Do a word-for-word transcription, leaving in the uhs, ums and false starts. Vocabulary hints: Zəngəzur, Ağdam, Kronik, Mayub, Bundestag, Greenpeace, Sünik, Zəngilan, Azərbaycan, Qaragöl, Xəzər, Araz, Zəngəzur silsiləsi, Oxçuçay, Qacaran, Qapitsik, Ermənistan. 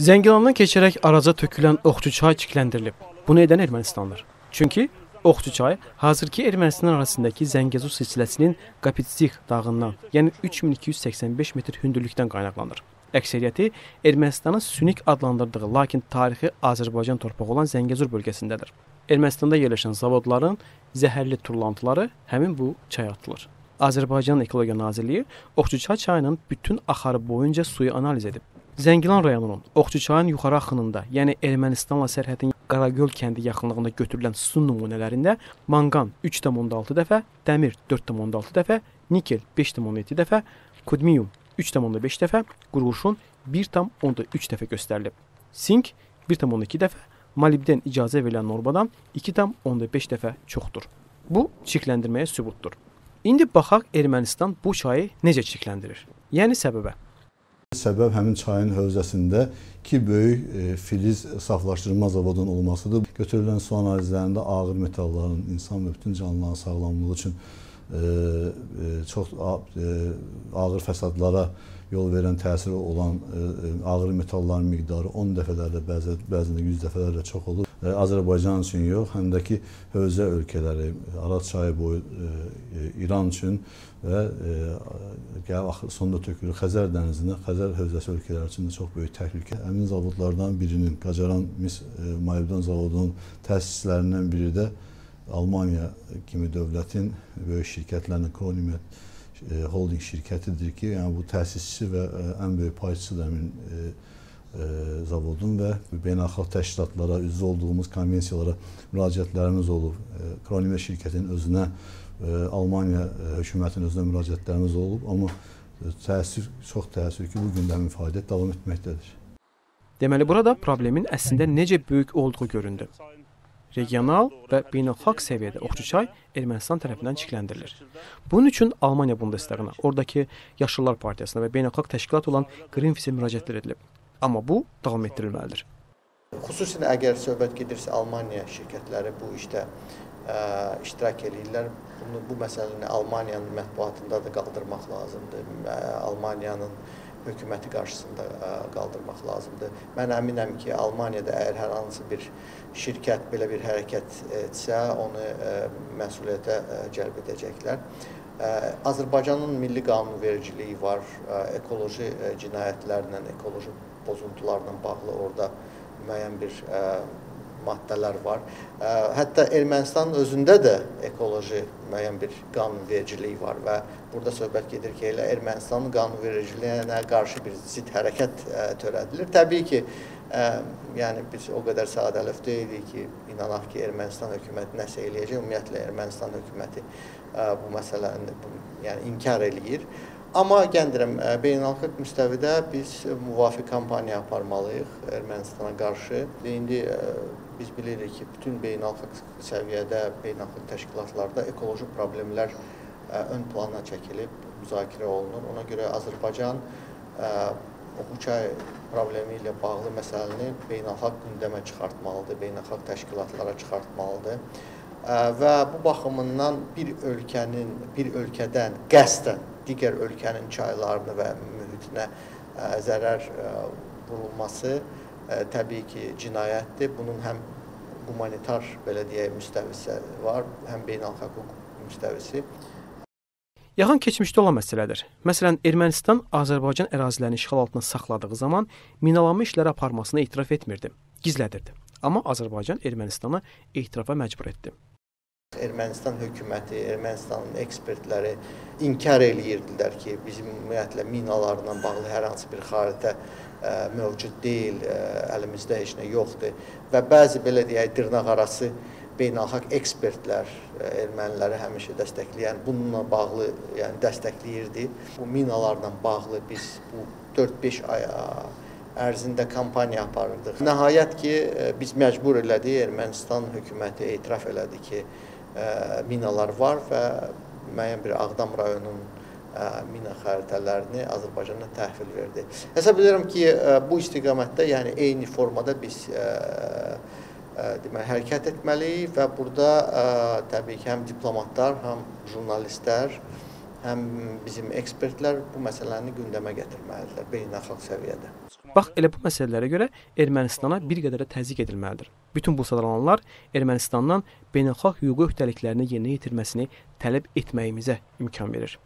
Zəngilandan keçərək araca tökülən Oxçuçay çikləndirilib. Bunu edən Ermənistanlar. Çünki Oxçuçay hazırki Ermənistan arasındakı Zəngəzur silsiləsinin Qapitsik dağından, yəni üç min iki yüz səksən beş metr hündürlükdən qaynaqlanır. Əksəriyyəti Ermənistanın sünik adlandırdığı, lakin tarixi Azərbaycan torpağı olan Zəngəzur bölgəsindədir. Ermənistanda yerləşən zavodların zəhərli turlantıları həmin bu çaya atılır. Azərbaycan Ekologiya Nazirliyi Oxçuçay çayının bütün axarı boyunca suyu analiz edib. Zəngilan rayonunun Oxçuçayın yuxarı axınında, yəni Ermənistanla sərhədin Qaragöl kəndi yaxınlığında götürülən su nümunələrində manqan üç tam onda altı dəfə, dəmir dörd tam onda altı dəfə, nikel beş tam onda yeddi dəfə, kudmiyum üç tam onda beş dəfə, qurğuşun bir tam onda üç dəfə göstərilib. Sink bir tam onda iki dəfə, molibden icazə verilən normadan iki tam onda beş dəfə çoxdur. Bu, çirkləndirməyə sübutdur. İndi baxaq Ermənistan bu çayı necə çirkləndirir? Yəni səbəbə. Səbəb həmin çayın hövzəsində iki böyük e, filiz saflaşdırma zavodunun olmasıdır. Götürülən su analizlərində ağır metalların insan və bütün canlıların sağlamlığı üçün e, e, çox e, ağır fəsadlara yol verən təsiri olan e, ağır metalların miqdarı on dəfələrlə, bəzi, bəzində yüz dəfələrlə çox olur. E, Azərbaycan üçün yox, həm də ki hövzə ölkələri, Araz çayı boyu e, İran üçün və e, sonda tökülür Xəzər dənizinə, Xəzər hövzəsi ölkələri üçün də çox böyük təhlükə. Həmin zavodlardan birinin, Qacaran mis e, Mayubdan zavodunun təsislərindən biri də Almaniya kimi dövlətin böyük şirkətlərinin Kronik holding şirkətidir ki, yəni bu təsisçi və ən böyük payçısı da həmin e, e, zavodun və beynəlxalq təşkilatlara, üzv olduğumuz konvensiyalara müraciətlərimiz olub. E, Kronik şirkətinin özünə, e, Almaniya hökumətinin özünə müraciətlərimiz olub, amma təəssüf, çox təəssüf ki, bu gün də həmin fəaliyyət davam etməkdədir. Deməli, burada problemin əslində necə böyük olduğu göründü. Regional və beynəlxalq səviyyədə Oxçuçay Ermənistan tərəfindən çirkləndirilir. Bunun üçün Almaniya Bundestagına, oradakı Yaşıllar Partiyasına və beynəlxalq təşkilat olan Greenpeace-ə müraciətlər edilib. Amma bu davam etdirilməlidir. Xüsusən əgər söhbət gedirsə, Almaniya şirkətləri bu işdə ə, iştirak edirlər. Bunu, bu məsələni Almaniyanın mətbuatında da qaldırmaq lazımdır. Almaniyanın hökuməti qarşısında qaldırmaq lazımdır. Mən əminəm ki, Almaniyada əgər hər hansı bir şirkət belə bir hərəkət etsə, onu məsuliyyətə cəlb edəcəklər. Azərbaycanın milli qanunvericiliyi var, ekoloji cinayətlərlə, ekoloji pozuntularla bağlı orada müəyyən bir maddələr var. Hətta Ermənistanın özündə də ekoloji müəyyən bir qanunvericilik var və burada söhbət gedir ki, elə Ermənistanın qanunvericiliyinə qarşı bir zid hərəkət törədilir. Təbii ki, yəni biz o qədər sadəlövh deyilik ki, inanaq ki, Ermənistan hökuməti nəsə eləyəcək. Ümumiyyətlə, Ermənistan hökuməti bu məsələni yəni inkar eləyir. Amma gəlirəm, beynəlxalq müstəvidə biz müvafiq kampaniya aparmalıyıq Ermənistana qarşı. İndi biz bilirik ki, bütün beynəlxalq səviyyədə, beynəlxalq təşkilatlarda ekoloji problemlər ön plana çəkilib, müzakirə olunur. Ona görə Azərbaycan Oxçuçay problemi ilə bağlı məsələni beynəlxalq gündəmə çıxartmalıdır, beynəlxalq təşkilatlara çıxartmalıdır. Və bu baxımından bir ölkənin, bir ölkədən qəsdən digər ölkənin çaylarını və mühitinə zərər vurulması təbii ki cinayətdir. Bunun həm humanitar belə deyək müstəvisi var, həm beynəlxalq hüquq müstəvisi. Yaxın keçmişdə olan məsələdir. Məsələn, Ermənistan Azərbaycan ərazilərini işğal altında saxladığı zaman minalanma işləri aparmasına etiraf etmirdi, gizlədirdi. Amma Azərbaycan Ermənistanı etirafa məcbur etdi. Ermənistan hökuməti, Ermənistanın ekspertləri inkar eləyirdilər ki, bizim ümumiyyətlə minalarla bağlı hər hansı bir xaritə ə, mövcud deyil, ə, əlimizdə heç nə yoxdur. Və bəzi belə deyək, dırnaqarası beynəlxalq ekspertlər ə, erməniləri həmişə dəstəkləyən, bununla bağlı yəni, dəstəkləyirdi. Bu minalarla bağlı biz bu dörd beş ay ərzində kampaniya aparırdıq. Nəhayət ki, ə, biz məcbur elədik, Ermənistan hökuməti etiraf elədi ki, minalar var və müəyyən bir Ağdam rayonunun mina xəritələrini Azərbaycana təhvil verdi. Hesab edirəm ki, bu istiqamətdə, yəni eyni formada biz deməli, hərəkət etməliyik və burada təbii ki, həm diplomatlar, həm jurnalistlər, həm bizim ekspertlər bu məsələni gündəmə gətirməlidirlər beynəlxalq səviyyədə. Bax, elə bu məsələlərə görə Ermənistana bir qədər də təzyiq edilməlidir. Bütün bu sadalananlar Ermənistandan beynəlxalq hüquqi öhdəliklərini yerinə yetirməsini tələb etməyimizə imkan verir.